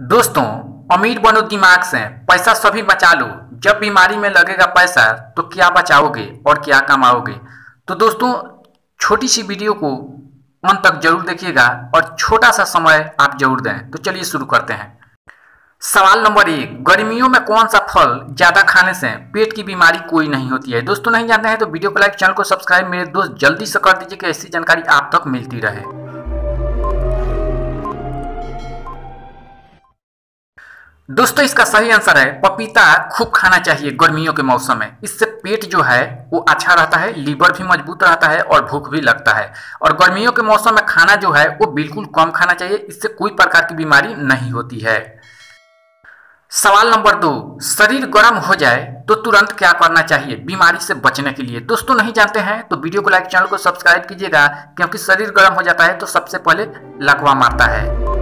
दोस्तों अमीर बनो दिमाग से, पैसा सभी बचा लो। जब बीमारी में लगेगा पैसा तो क्या बचाओगे और क्या कमाओगे। तो दोस्तों छोटी सी वीडियो को अंत तक जरूर देखिएगा और छोटा सा समय आप जरूर दें। तो चलिए शुरू करते हैं। सवाल नंबर 1, गर्मियों में कौन सा फल ज़्यादा खाने से पेट की बीमारी कोई नहीं होती है। दोस्तों नहीं जानते हैं तो वीडियो को लाइक, चैनल को सब्सक्राइब मेरे दोस्त जल्दी से कर दीजिए कि ऐसी जानकारी आप तक मिलती रहे। दोस्तों इसका सही आंसर है पपीता। खूब खाना चाहिए गर्मियों के मौसम में, इससे पेट जो है वो अच्छा रहता है, लीवर भी मजबूत रहता है और भूख भी लगता है। और गर्मियों के मौसम में खाना जो है वो बिल्कुल कम खाना चाहिए, इससे कोई प्रकार की बीमारी नहीं होती है। सवाल नंबर 2, शरीर गर्म हो जाए तो तुरंत क्या करना चाहिए बीमारी से बचने के लिए। दोस्तों नहीं जानते हैं तो वीडियो को लाइक, चैनल को सब्सक्राइब कीजिएगा, क्योंकि शरीर गर्म हो जाता है तो सबसे पहले लकवा मारता है।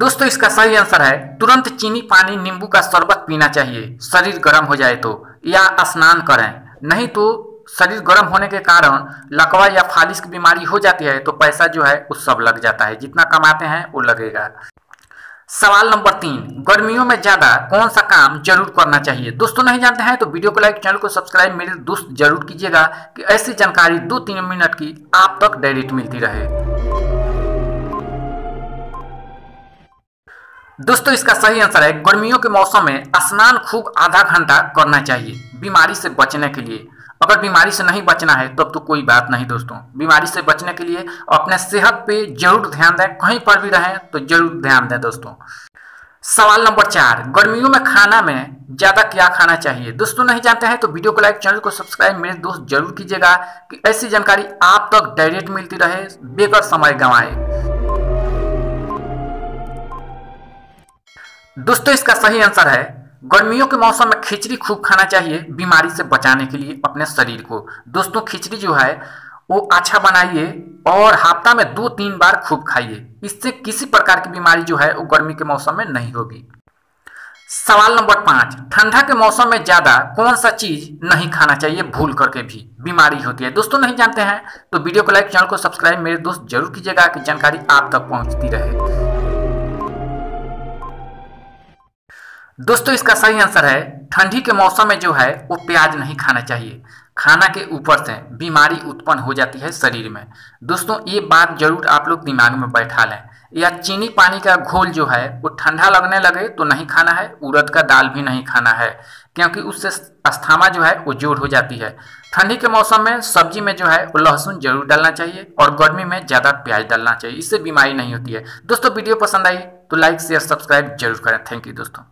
दोस्तों इसका सही आंसर है तुरंत चीनी पानी नींबू का शरबत पीना चाहिए शरीर गर्म हो जाए तो, या स्नान करें। नहीं तो शरीर गर्म होने के कारण लकवा या फालिस की बीमारी हो जाती है, तो पैसा जो है उस सब लग जाता है, जितना कमाते हैं वो लगेगा। सवाल नंबर 3, गर्मियों में ज़्यादा कौन सा काम जरूर करना चाहिए। दोस्तों नहीं जानते हैं तो वीडियो को लाइक, चैनल को सब्सक्राइब मेरे दोस्त जरूर कीजिएगा कि ऐसी जानकारी 2-3 मिनट की आप तक डायरेक्ट मिलती रहे। दोस्तों इसका सही आंसर है गर्मियों के मौसम में स्नान खूब आधा घंटा करना चाहिए बीमारी से बचने के लिए। अगर बीमारी से नहीं बचना है तब तो कोई बात नहीं। दोस्तों बीमारी से बचने के लिए अपने सेहत पे जरूर ध्यान दें, कहीं पर भी रहें तो जरूर ध्यान दें। दोस्तों सवाल नंबर 4, गर्मियों में खाना में ज़्यादा क्या खाना चाहिए। दोस्तों नहीं जानते हैं तो वीडियो को लाइक, चैनल को सब्सक्राइब मेरे दोस्त जरूर कीजिएगा कि ऐसी जानकारी आप तक डायरेक्ट मिलती रहे बेगर समय गंवाए। दोस्तों इसका सही आंसर है गर्मियों के मौसम में खिचड़ी खूब खाना चाहिए बीमारी से बचाने के लिए अपने शरीर को। दोस्तों खिचड़ी जो है वो अच्छा बनाइए और हफ्ता में 2-3 बार खूब खाइए, इससे किसी प्रकार की बीमारी जो है वो गर्मी के मौसम में नहीं होगी। सवाल नंबर 5, ठंडा के मौसम में ज़्यादा कौन सा चीज़ नहीं खाना चाहिए भूल करके भी बीमारी होती है। दोस्तों नहीं जानते हैं तो वीडियो को लाइक, चैनल को सब्सक्राइब मेरे दोस्त जरूर कीजिएगा कि जानकारी आप तक पहुँचती रहे। दोस्तों इसका सही आंसर है ठंडी के मौसम में जो है वो प्याज नहीं खाना चाहिए, खाना के ऊपर से बीमारी उत्पन्न हो जाती है शरीर में। दोस्तों ये बात जरूर आप लोग दिमाग में बैठा लें। या चीनी पानी का घोल जो है वो ठंडा लगने लगे तो नहीं खाना है। उड़द का दाल भी नहीं खाना है, क्योंकि उससे अस्थमा जो है वो जोड़ हो जाती है। ठंडी के मौसम में सब्जी में जो है वो लहसुन जरूर डालना चाहिए और गर्मी में ज़्यादा प्याज डालना चाहिए, इससे बीमारी नहीं होती है। दोस्तों वीडियो पसंद आई तो लाइक, शेयर, सब्सक्राइब जरूर करें। थैंक यू दोस्तों।